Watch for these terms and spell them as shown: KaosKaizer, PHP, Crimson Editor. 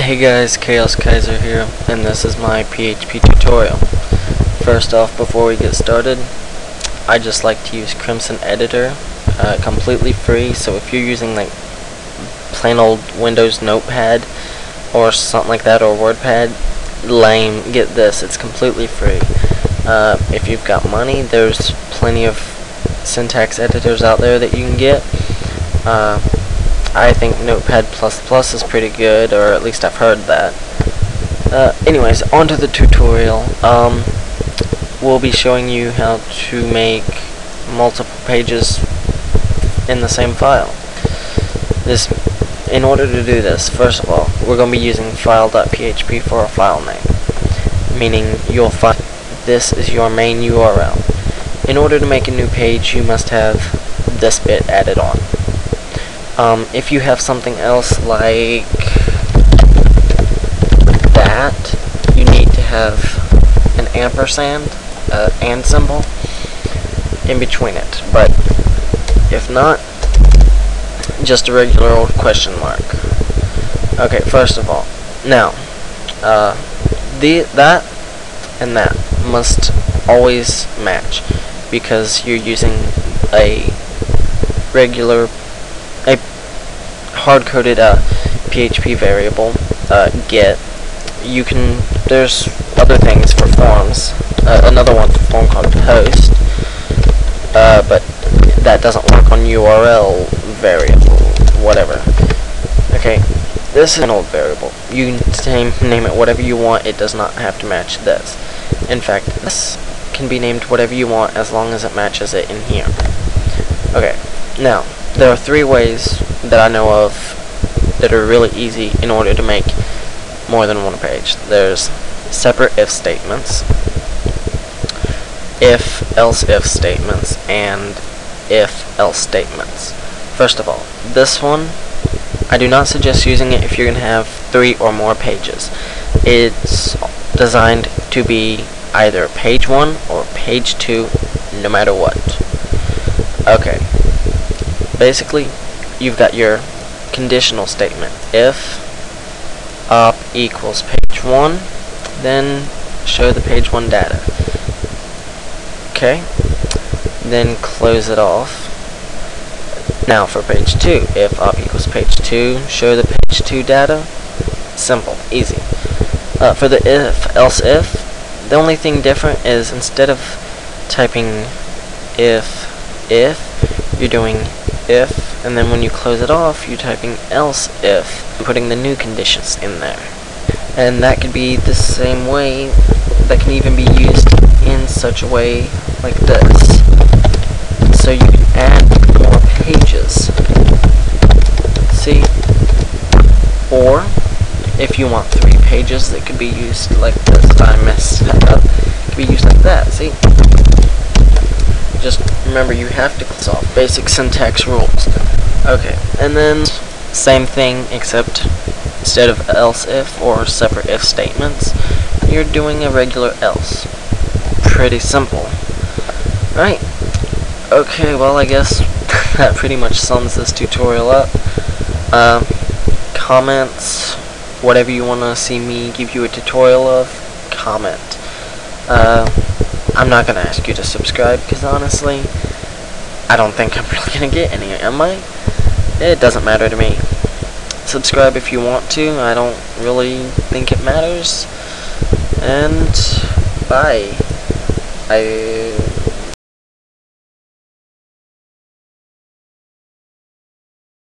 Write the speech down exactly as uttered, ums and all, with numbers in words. Hey guys, KaosKaizer here, and this is my P H P tutorial. First off, before we get started, I just like to use Crimson Editor, uh, completely free, so if you're using like plain old Windows Notepad or something like that, or WordPad, lame, get this, it's completely free. Uh, if you've got money, there's plenty of syntax editors out there that you can get. Uh, I think Notepad plus plus is pretty good, or at least I've heard that. Uh, anyways, on to the tutorial. Um, we'll be showing you how to make multiple pages in the same file. This, in order to do this, first of all, we're going to be using file dot P H P for our file name, meaning you'll find this is your main U R L. In order to make a new page, you must have this bit added on. Um, if you have something else like that, you need to have an ampersand, uh, and symbol, in between it. But if not, just a regular old question mark. Okay, first of all, now, uh, the that and that must always match, because you're using a regular a hard-coded uh, P H P variable, uh, get. You can, there's other things for forms, uh, another one for form called post, uh, but that doesn't work on U R L variable, whatever. Okay, this is an old variable. You can name it whatever you want, it does not have to match this. In fact, this can be named whatever you want as long as it matches it in here. Okay, now, there are three ways that I know of that are really easy in order to make more than one page. There's separate if statements, if else if statements, and if else statements. First of all, this one, I do not suggest using it if you're going to have three or more pages. It's designed to be either page one or page two, no matter what. Okay. Basically, you've got your conditional statement. If op equals page one, then show the page one data. Okay, then close it off. Now for page two, if op equals page two, show the page two data. Simple, easy. Uh, for the if else if, the only thing different is instead of typing if if, you're doing if, and then when you close it off, you're typing else if, putting the new conditions in there. And that could be the same way, that can even be used in such a way like this. So you can add more pages. See? Or, if you want three pages, that could be used like this. I messed it up. It could be used like that, see? Just remember, you have to close off basic syntax rules. Okay, and then same thing, except instead of else if or separate if statements, you're doing a regular else. Pretty simple. Right. Okay, well, I guess that pretty much sums this tutorial up. Um, comments, whatever you want to see me give you a tutorial of, comment. Uh, I'm not going to ask you to subscribe, because honestly, I don't think I'm really going to get any, am I? It doesn't matter to me. Subscribe if you want to, I don't really think it matters. And, bye. I...